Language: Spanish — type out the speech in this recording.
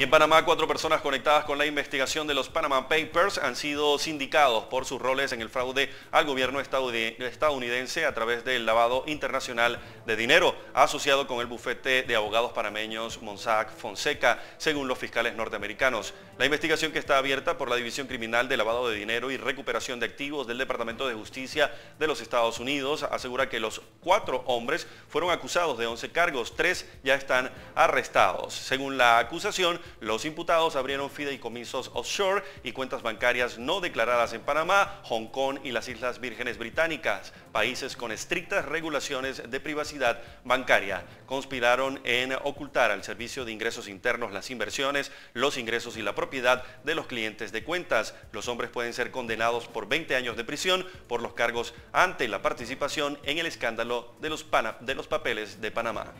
Y en Panamá, 4 personas conectadas con la investigación de los Panama Papers han sido sindicados por sus roles en el fraude al gobierno estadounidense a través del lavado internacional de dinero asociado con el bufete de abogados panameños Monsac Fonseca, según los fiscales norteamericanos. La investigación, que está abierta por la División Criminal de Lavado de Dinero y Recuperación de Activos del Departamento de Justicia de los Estados Unidos, asegura que los 4 hombres fueron acusados de 11 cargos, 3 ya están arrestados. Según la acusación, los imputados abrieron fideicomisos offshore y cuentas bancarias no declaradas en Panamá, Hong Kong y las Islas Vírgenes Británicas, países con estrictas regulaciones de privacidad bancaria. Conspiraron en ocultar al Servicio de Ingresos Internos las inversiones, los ingresos y la propiedad de los clientes de cuentas. Los hombres pueden ser condenados por 20 años de prisión por los cargos ante la participación en el escándalo de los papeles de Panamá.